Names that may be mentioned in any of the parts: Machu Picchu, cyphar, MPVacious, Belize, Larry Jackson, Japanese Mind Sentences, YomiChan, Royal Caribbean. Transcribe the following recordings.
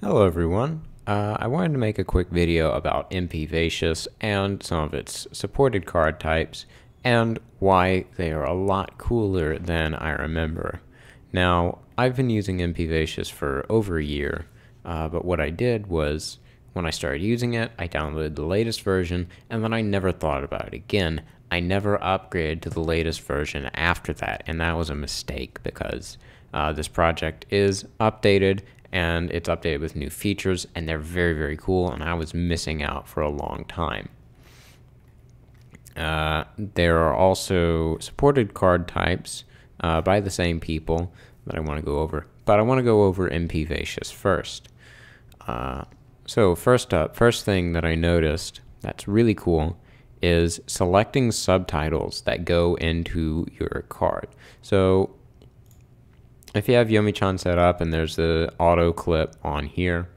Hello everyone, I wanted to make a quick video about MPVacious and some of its supported card types and why they are a lot cooler than I remember. Now, I've been using MPVacious for over a year, but what I did was when I started using it, I downloaded the latest version and then I never thought about it again. I never upgraded to the latest version after that, and that was a mistake because this project is updated and it's updated with new features, and they're very, very cool, and I was missing out for a long time. There are also supported card types by the same people that I want to go over, but I want to go over MPVacious first. So first thing that I noticed that's really cool is selecting subtitles that go into your card. So if you have YomiChan set up and there's the auto clip on here,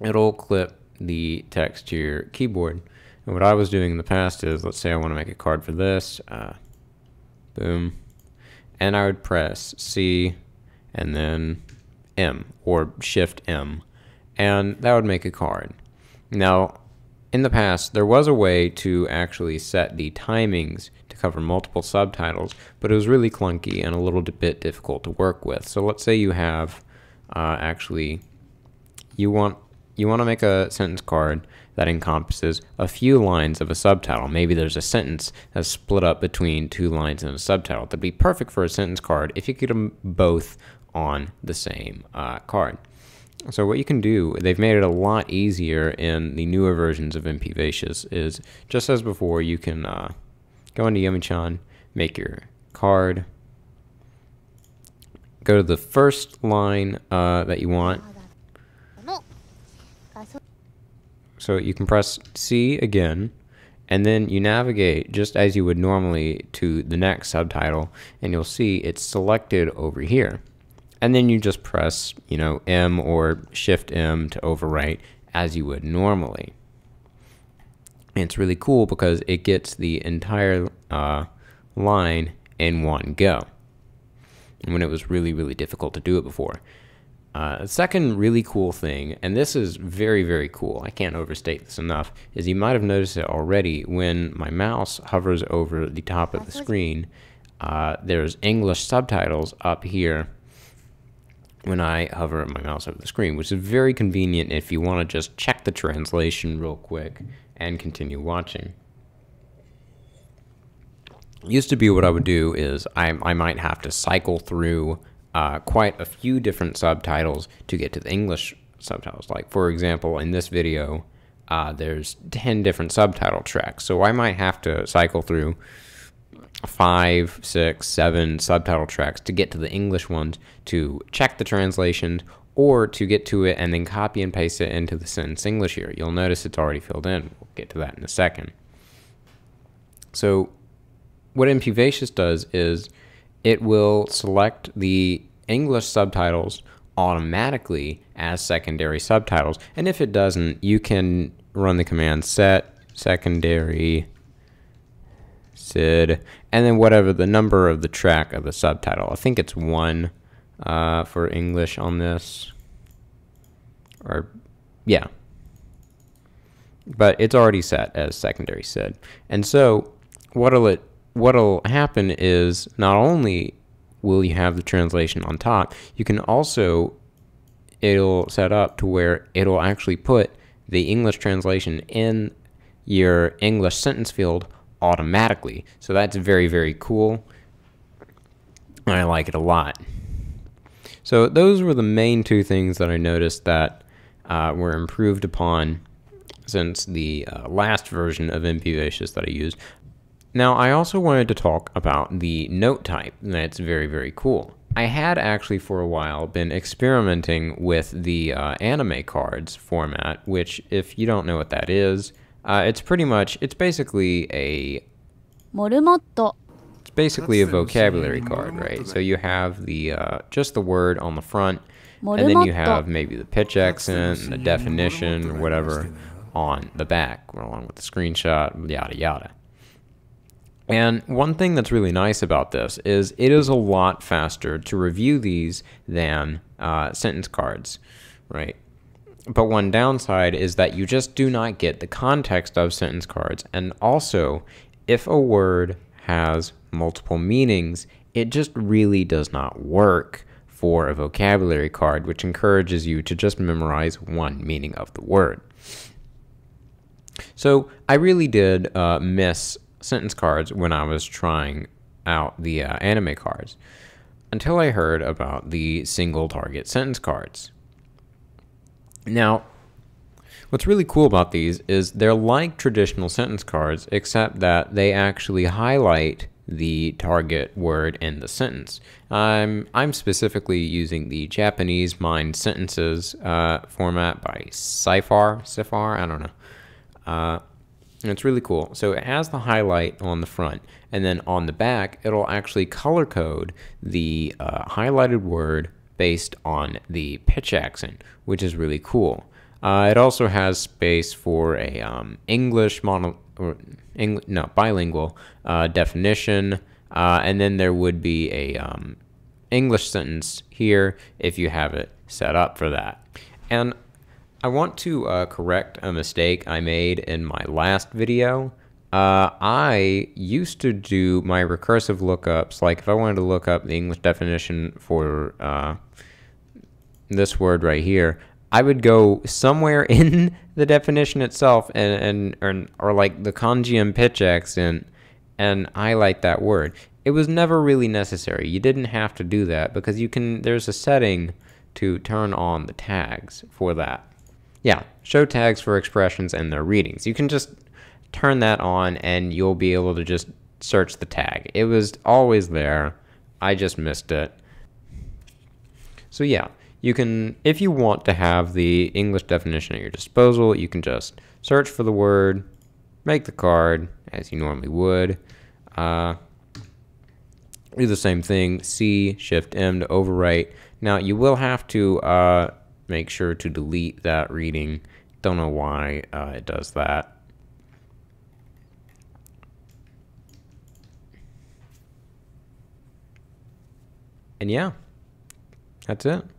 it'll clip the text to your keyboard. And what I was doing in the past is, let's say I want to make a card for this, boom, and I would press C and then M or Shift M, and that would make a card. Now, in the past, there was a way to actually set the timings to cover multiple subtitles, but it was really clunky and a little bit difficult to work with. So let's say you have, you want to make a sentence card that encompasses a few lines of a subtitle. Maybe there's a sentence that's split up between two lines and a subtitle. That'd be perfect for a sentence card if you could get them both on the same card. So what you can do, they've made it a lot easier in the newer versions of MPVacious, is just as before, you can go into YomiChan, make your card, go to the first line that you want. So you can press C again, and then you navigate just as you would normally to the next subtitle, and you'll see it's selected over here. And then you just press, you know, M or Shift M to overwrite as you would normally. And it's really cool because it gets the entire line in one go, when it was really, really difficult to do it before. Second really cool thing, and this is very, very cool, I can't overstate this enough, is you might have noticed it already when my mouse hovers over the top of the screen. There's English subtitles up here when I hover my mouse over the screen, which is very convenient if you want to just check the translation real quick and continue watching. Used to be what I would do is I might have to cycle through quite a few different subtitles to get to the English subtitles. Like, for example, in this video, there's 10 different subtitle tracks, so I might have to cycle through 5, 6, 7 subtitle tracks to get to the English ones, to check the translations, or to get to it and then copy and paste it into the sentence English here. You'll notice it's already filled in. We'll get to that in a second. So what MPVacious does is it will select the English subtitles automatically as secondary subtitles, and if it doesn't, you can run the command set secondary Sid, and then whatever the number of the track of the subtitle. I think it's 1 for English on this, or yeah, but it's already set as secondary Sid. And so what'll happen is, not only will you have the translation on top, you can also, it'll set up to where it'll actually put the English translation in your English sentence field automatically. So that's very, very cool, and I like it a lot. So those were the main two things that I noticed that were improved upon since the last version of MPVacious that I used. Now, I also wanted to talk about the note type, and that's very, very cool. I had actually for a while been experimenting with the anime cards format, which, if you don't know what that is, it's basically a Morumotto. It's basically a vocabulary card, right? So you have the just the word on the front, and then you have maybe the pitch accent and the definition or whatever on the back, along with the screenshot, yada yada. And one thing that's really nice about this is it is a lot faster to review these than sentence cards. right? But one downside is that you just do not get the context of sentence cards. And also, if a word has multiple meanings, it just really does not work for a vocabulary card, which encourages you to just memorize one meaning of the word. So I really did miss sentence cards when I was trying out the anime cards, until I heard about the single target sentence cards. Now, what's really cool about these is they're like traditional sentence cards, except that they actually highlight the target word in the sentence. I'm specifically using the Japanese Mind Sentences format by cyphar, I don't know. And it's really cool. So it has the highlight on the front, and then on the back, it'll actually color code the highlighted word based on the pitch accent, which is really cool. It also has space for a bilingual definition, and then there would be a English sentence here if you have it set up for that. And I want to correct a mistake I made in my last video. I used to do my recursive lookups, like if I wanted to look up the English definition for this word right here, I would go somewhere in the definition itself or like the kanji and pitch accent and highlight that word. It was never really necessary. You didn't have to do that because you can, there's a setting to turn on the tags for that. Yeah, show tags for expressions and their readings. You can just turn that on and you'll be able to just search the tag. It was always there. I just missed it. So yeah, you can, if you want to have the English definition at your disposal, you can just search for the word, make the card as you normally would. Do the same thing, C, Shift M to overwrite. Now you will have to make sure to delete that reading. Don't know why it does that. And yeah, that's it.